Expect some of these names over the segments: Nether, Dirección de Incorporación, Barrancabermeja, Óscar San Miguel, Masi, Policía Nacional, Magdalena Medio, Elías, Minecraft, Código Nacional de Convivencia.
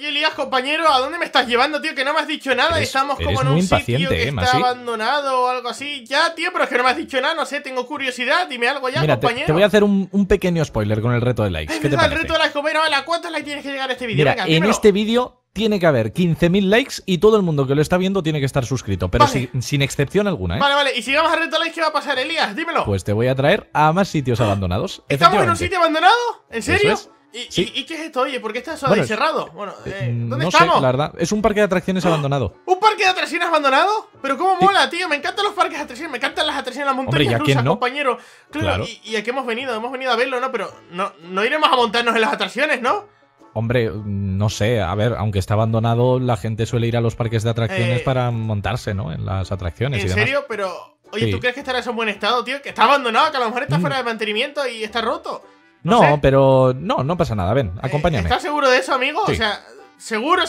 Oye, Elías, compañero, ¿a dónde me estás llevando, tío? Que no me has dicho nada. Estamos como en un sitio que está abandonado o algo así. Ya, tío, pero es que no me has dicho nada. No sé, tengo curiosidad. Dime algo ya, compañero. Mira, te voy a hacer un pequeño spoiler con el reto de likes. ¿Qué te parece? El reto de likes, compañero. ¿A cuántos likes tienes que llegar a este vídeo? Mira, en este vídeo tiene que haber 15.000 likes y todo el mundo que lo está viendo tiene que estar suscrito. Pero sin excepción alguna, ¿eh? Vale, vale. Y si vamos al reto de likes, ¿qué va a pasar, Elías? Dímelo. Pues te voy a traer a más sitios abandonados. ¿Estamos en un sitio abandonado? ¿En serio? ¿Y qué es esto? Oye, ¿por qué está eso ahí cerrado? Bueno, ¿dónde estamos? No sé, la verdad. Es un parque de atracciones abandonado. ¿Un parque de atracciones abandonado? Pero cómo mola, tío. Me encantan los parques de atracciones. Me encantan las atracciones, las montañas rusas, compañero. Claro. ¿Y a qué hemos venido? Hemos venido a verlo, ¿no? Pero no iremos a montarnos en las atracciones, ¿no? Hombre, no sé, a ver, aunque está abandonado, la gente suele ir a los parques de atracciones para montarse, ¿no? En las atracciones. ¿En serio? Pero, oye, ¿tú crees que estará en buen estado, tío? Que está abandonado, que a lo mejor está fuera de mantenimiento y está roto. No, pero no pasa nada. Ven, acompáñame. ¿Estás seguro de eso, amigo? Sí. O sea, seguro.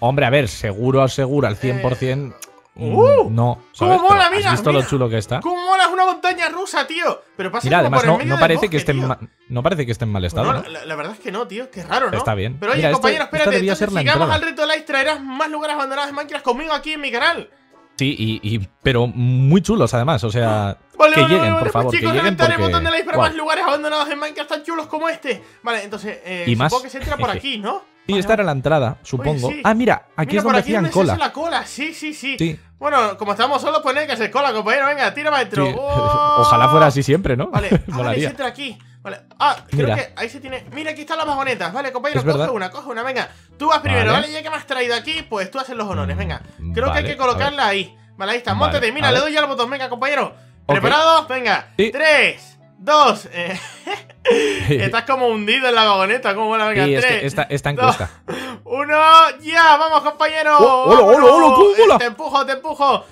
Hombre, a ver, seguro, al 100%. No, ¿sabes? ¿Cómo mola, mira? ¿Has visto lo chulo que está? ¿Cómo mola? Es una montaña rusa, tío. Pero pasa mira, además, no parece que esté en mal estado. No, la verdad es que no, tío. Qué raro, ¿no? Está bien. Pero oye, mira, compañero, espérate. Entonces, si llegamos al reto live, traerás más lugares abandonados de Minecraft conmigo aquí en mi canal. Sí, pero muy chulos además, o sea, vale, que lleguen, por favor, pues, chicos, que lleguen porque... el botón de like para más lugares abandonados en Minecraft tan chulos como este. Vale, entonces, supongo que se entra por aquí, ¿no? Sí, esta era la entrada, supongo. Oye, sí. Ah, mira, aquí es donde hacían cola. La cola. Sí. Bueno, como estamos solos, pues no hay que hacer cola, compañero. Venga, tira para adentro. Sí. Oh. Ojalá fuera así siempre, ¿no? Vale, se entra aquí. Vale. Ah, creo que ahí se tiene... Mira, aquí están las vagonetas. Vale, compañero, coge una, venga. Tú vas primero, ¿vale? Ya que me has traído aquí, pues tú haces los honores, venga. Creo que hay que colocarla ahí. Vale, ahí está, móntate. Mira, le doy ya al botón, venga, compañero. ¿Preparados? Venga. 3, 2... Estás como hundido en la vagoneta, como bueno, venga, 3, 2, 1... ¡Ya! ¡Vamos, compañero! ¡Hola! ¡Te empujo! ¡Hola!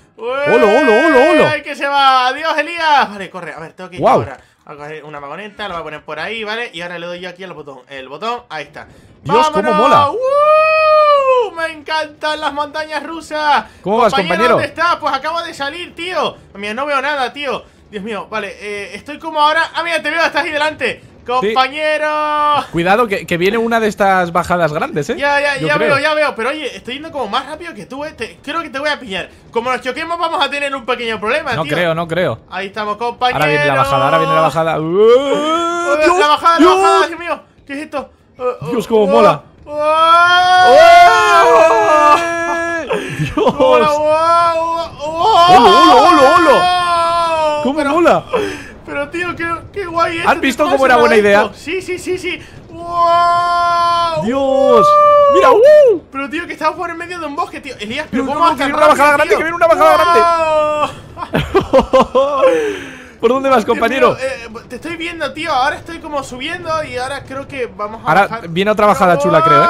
¡Ay, que se va! ¡Adiós, Elías! Vale, corre, a ver, tengo que ir ahora. A coger una vagoneta, la voy a poner por ahí, ¿vale? Y ahora le doy yo aquí al botón. El botón, ahí está. ¡Dios, cómo mola! ¡Me encantan las montañas rusas! ¿Cómo vas, compañero? ¿Dónde estás? Pues acabo de salir, tío. Mira, no veo nada, tío. Dios mío, vale, estoy como ahora... ¡Ah, mira, te veo! ¡Estás ahí delante! ¡Compañero! Sí. Cuidado, que viene una de estas bajadas grandes, ¿eh? Ya veo. Pero oye, estoy yendo como más rápido que tú, ¿eh? Creo que te voy a pillar. Como nos choquemos vamos a tener un pequeño problema, tío. No creo. Ahí estamos, compañero. Ahora viene la bajada, ¡Dios! La bajada, Dios mío. ¿Qué es esto? Dios, cómo mola. ¡Dios! ¡Hola! ¡Cómo mola! Pero tío, qué guay es. ¿Has visto cómo era buena idea? Sí. ¡Wow! ¡Dios! ¡Mira! Pero tío, que estaba por en medio de un bosque, tío. Elías, pero ¿cómo vas a hacer una bajada grande? ¡Que viene una bajada grande! ¿Por dónde vas, compañero? Te estoy viendo, tío. Ahora estoy como subiendo y ahora creo que vamos a bajar. Viene otra bajada chula, creo, ¿eh?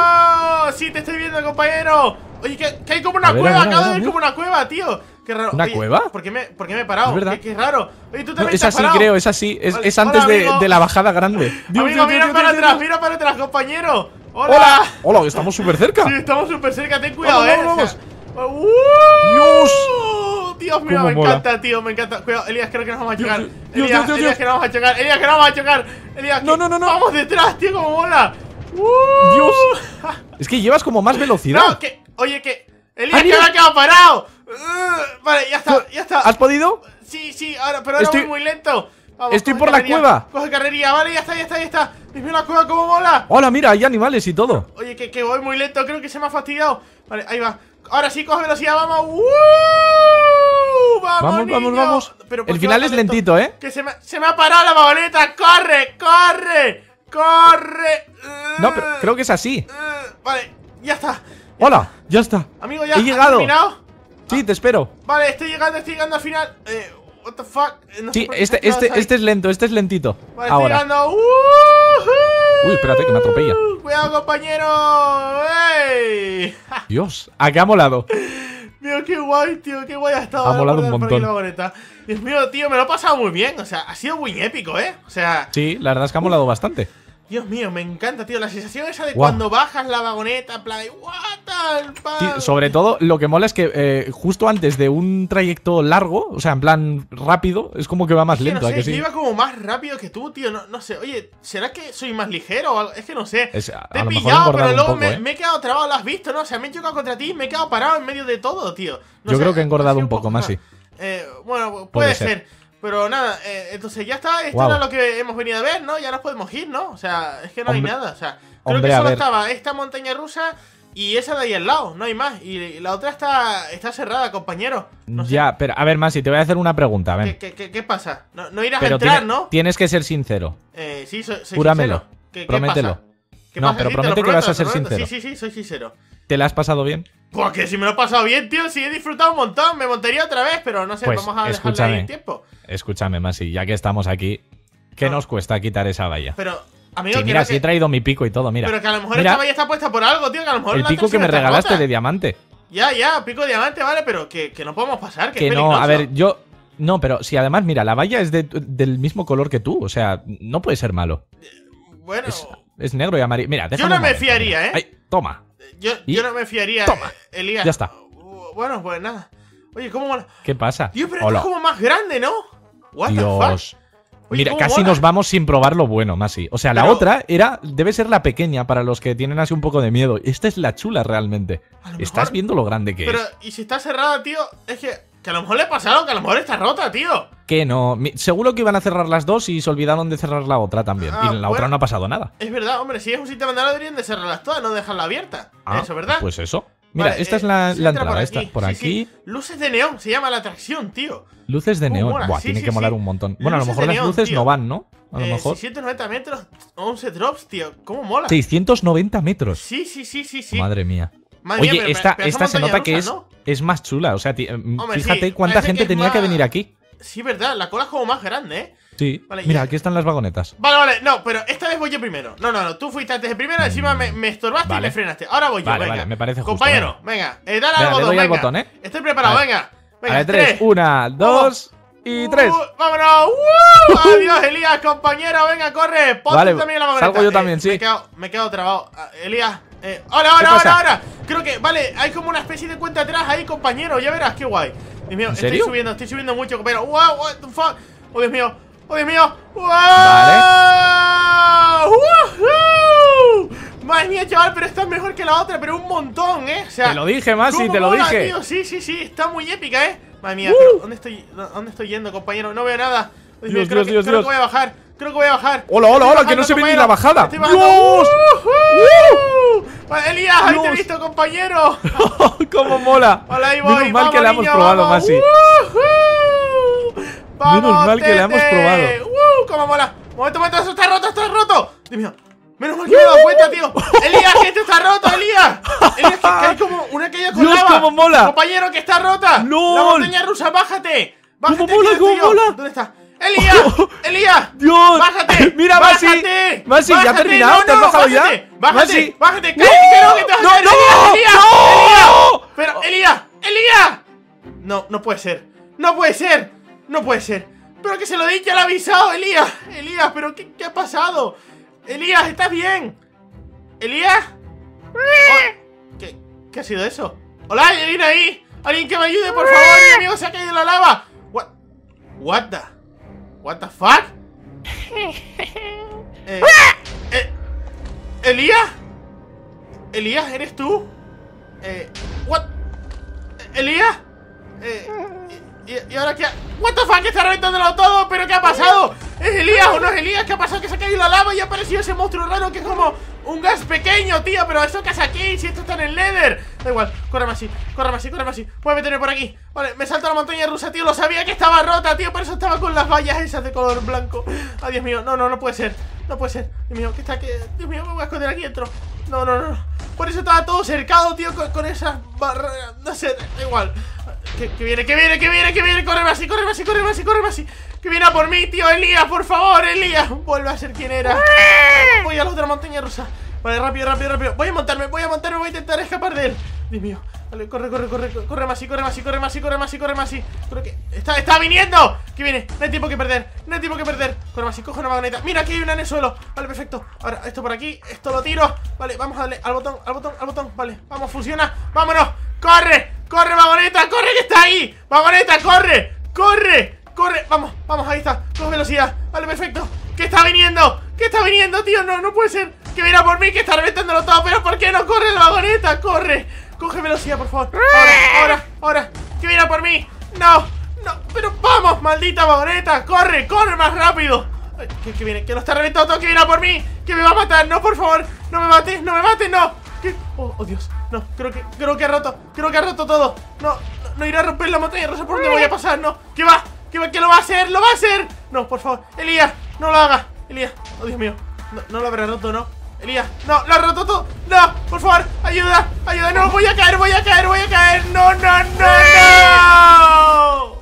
Sí, te estoy viendo, compañero. Oye, que hay como una cueva. Acabo de ver como una cueva, tío. Qué raro. ¿Una cueva? ¿Por qué me he parado? Qué raro. Oye, tú también te has parado. Creo, es así. Es antes de la bajada grande. Dios, amigo, mira para atrás, compañero. Hola, estamos súper cerca. Sí, estamos súper cerca. Ten cuidado, vamos. Dios mío, me encanta, tío. Me encanta. Cuidado, Elías, creo que nos vamos a chocar. Elías, que nos vamos a chocar. Elías, no. Vamos detrás, tío, como mola. Dios. Es que llevas como más velocidad. Oye, que... Elías, que ahora queda parado. Vale, ya está. ¿Has podido? Sí, ahora, pero ahora voy muy lento. Vamos, estoy por la cueva. Coge carrería, vale, ya está. Mira la cueva, cómo mola. Hola, mira, hay animales y todo. Oye, que voy muy lento, creo que se me ha fastidiado. Vale, ahí va. Ahora sí, coge velocidad, vamos. Vamos. Pero, el final es lentito, ¿eh? Que se me ha parado la vagoneta. Corre. No, pero creo que es así. Vale, ya está. Hola, ya está. Amigo, ya he llegado. Sí, te espero. Vale, estoy llegando al final. What the fuck. No sí, este es lento, este es lentito. Vale, ahora. Estoy llegando. Uy, espérate que me atropella. Cuidado, compañero. ¡Ey! Dios, ¿a qué ha molado? Mío, qué guay, tío, qué guay ha estado. Ha molado un montón. Dios mío, tío, me lo he pasado muy bien. O sea, ha sido muy épico, ¿eh? O sea. Sí, la verdad es que ha molado bastante. Dios mío, me encanta, tío. La sensación esa de cuando bajas la vagoneta, en plan, what the Sobre todo, lo que mola es que justo antes de un trayecto largo, o sea, en plan rápido, es como que va más lento. No sé, yo iba como más rápido que tú, tío. No sé, oye, ¿será que soy más ligero o algo? Es que no sé. Te he pillado, pero luego me he quedado trabado, lo has visto, ¿no? O sea, me he chocado contra ti y me he quedado parado en medio de todo, tío. Yo creo que he engordado un poco más, sí. Bueno, puede ser. Pero nada, entonces ya está, esto era lo que hemos venido a ver, ¿no? Ya nos podemos ir, ¿no? O sea, es que no hay nada, o sea, creo que solo estaba esta montaña rusa y esa de ahí al lado, no hay más. Y la otra está cerrada, compañero. No sé. Ya, pero a ver, Masi, te voy a hacer una pregunta, a ver. ¿Qué pasa? No irás a entrar, ¿no? Tienes que ser sincero. Sí, soy Júramelo. Sincero. Promételo. ¿Qué pasa? No, pero sí, promete que vas a ser sincero. Sí, soy sincero. ¿Te la has pasado bien? Pues que si me lo he pasado bien, tío, sí he disfrutado un montón, me montaría otra vez, pero no sé, pues vamos a dejarle ahí tiempo. Escúchame, Masi, ya que estamos aquí, ¿qué nos cuesta quitar esa valla? Pero, amigo, sí, mira, sí he traído mi pico y todo, mira. Pero que a lo mejor esta valla está puesta por algo, tío, que a lo mejor el pico que me regalaste de diamante. Ya, pico de diamante, vale, pero que no podemos pasar, que es peligroso. No, a ver, yo... No, pero si además, mira, la valla es del mismo color que tú, o sea, no puede ser malo. Bueno... Es negro y amarillo, mira, déjame. Yo no me fiaría, ¿eh? Ay, toma. Yo no me fiaría, toma. Elías. Ya está. Bueno, pues nada. Oye, ¿cómo? ¿Qué pasa? Tío, pero esto es como más grande, ¿no? What Dios. The fuck? Oye, mira, casi nos vamos sin probar lo bueno, Masi. O sea, la otra debe ser la pequeña para los que tienen así un poco de miedo. Esta es la chula realmente. Estás viendo lo grande que es. Pero, y si está cerrada, tío, es que a lo mejor le pasaron, que a lo mejor está rota, tío. Que no, seguro que iban a cerrar las dos y se olvidaron de cerrar la otra también. Y en la otra no ha pasado nada. Es verdad, hombre, si es un sitio abandonado deberían de cerrarlas todas, no dejarla abierta. Eso, ¿verdad? Pues eso. Mira, vale, esta es la entrada, por aquí. Luces de neón, se llama la atracción, tío. Luces de neón, buah, tiene que molar un montón. Bueno, a lo mejor las luces no van, ¿no? A lo mejor. 690 metros, 11 drops, tío, ¿cómo mola? 690 metros. Sí. Madre mía. Oye, mía, esta se nota que es más chula. O sea, hombre, fíjate cuánta gente tenía que venir aquí. Sí, verdad, la cola es como más grande, ¿eh? Sí, vale, mira, aquí están las vagonetas. Vale, no, pero esta vez voy yo primero. No, tú fuiste antes de primero, encima me estorbaste y me frenaste. Ahora voy yo, venga, me parece justo. Compañero, venga, dale al botón, venga. Botón, ¿eh? Estoy preparado, venga. A ver, 3, 1, 2 y 3. ¡Vámonos! ¡Adiós, Elías, compañero! Venga, corre, ponte también la vagoneta. Salgo yo también, sí. Me he quedado trabado, Elías. Ahora. Creo que, vale, hay como una especie de cuenta atrás ahí, compañero. Ya verás, qué guay. Dios mío, estoy subiendo mucho, compañero. ¡Wow! ¡What the fuck! ¡Oh, Dios mío! ¡Wow! Vale. Madre mía, chaval, pero esta es mejor que la otra, pero un montón, ¿eh? O sea, te lo dije, Masi, te lo dije. Tío? Sí, está muy épica, ¿eh? Madre mía, pero ¿dónde estoy yendo, compañero? No veo nada. Dios mío, creo que voy a bajar. Hola, que no se ve ni la bajada. ¡Dios! Elías, ahí te he visto, compañero. ¡Cómo mola! Hola, ahí voy. Menos mal que la hemos probado, Masi. Menos mal que la hemos probado. ¡Cómo mola! Momento, eso está roto, Dios mío. Menos mal que me he dado cuenta, tío. Elías, que esto está roto, Elías. Elías, que hay como una caída con lava. ¡Cómo mola! Compañero, que está rota. ¡No! La montaña rusa, bájate. ¡Cómo mola! ¿Dónde está? ¡Elías! ¡Elías! ¡Dios! ¡Bájate! ¡Mira, Masi! ¡Masi, ya ha terminado! ¡No, no! ¡Bájate! ¡Bájate! ¡No! ¡Pero, Elías! No puede ser. Pero que se lo he dicho, lo he avisado, Elías. Elías, pero ¿qué ha pasado? Elías, ¿estás bien? ¿Elías? ¿Qué ha sido eso? ¡Hola! ¿Hay alguien ahí? ¡Alguien que me ayude, por favor! ¡Mi amigo se ha caído en la lava! What the... What the fuck? ¿Elías? ¿Elías, eres tú? What? ¿Elías? ¿Y ahora qué? What the fuck, está reventándolo todo, pero ¿qué ha pasado? ¿Es Elías o no es Elías? ¿Qué ha pasado? Que se ha caído la lava y ha aparecido ese monstruo raro que es como un gas pequeño, tío, pero eso que es aquí, si esto está en el Nether. Da igual, córreme así. Voy a meterme por aquí. Vale, me salto a la montaña rusa, tío. Lo sabía que estaba rota, tío, por eso estaba con las vallas esas de color blanco. Ay, Dios mío, no puede ser. Dios mío, ¿qué está aquí? Dios mío, me voy a esconder aquí dentro. No. Por eso estaba todo cercado, tío, con esas barreras. No sé, da igual. Que viene, córreme así. Que viene a por mí, tío, Elías, por favor, Elías. Vuelve a ser quien era. Voy a la otra montaña rusa. Vale, rápido. Voy a montarme, voy a intentar escapar de él. Dios mío, Vale, corre, corre, corre, corre, Masi, corre, Masi, corre, Masi, corre, Masi, corre, Masi. Creo que... ¡Está viniendo! ¡Que viene! No hay tiempo que perder, no hay tiempo que perder. Corre, Masi, coge una magneta. ¡Mira, aquí hay una en el suelo! Vale, perfecto. Ahora, esto por aquí, esto lo tiro. Vale, vamos a darle al botón, al botón, al botón. Vale, vamos, funciona. ¡Vámonos! ¡Corre! ¡Corre, vagoneta! ¡Corre, que está ahí! ¡Vagoneta, corre! ¡Corre! ¡Corre! Vamos, vamos, ahí está. Con velocidad. Vale, perfecto. ¡Que está viniendo! ¡Que está viniendo, tío! No, no puede ser. Que viene por mí, que está reventándolo todo. Pero ¿por qué no corre la vagoneta? ¡Corre! Coge velocidad, por favor. Ahora. Que viene por mí. No. Pero vamos, maldita vagoneta. Corre más rápido. Ay, que viene, que lo está reventando todo. Que viene por mí. Que me va a matar. No, por favor. No me mates, no. ¿Qué? Oh, Dios. No, creo que ha roto. Creo que ha roto todo. No irá a romper la montaña rusa por donde voy a pasar. No. ¿Qué va? Que lo va a hacer. Lo va a hacer. No, por favor. Elías, no lo hagas. Elías. Oh, Dios mío. No lo habrá roto, ¿no? Elías, no, lo ha roto todo. No, por favor, ayuda, no, voy a caer. No, no, no, no.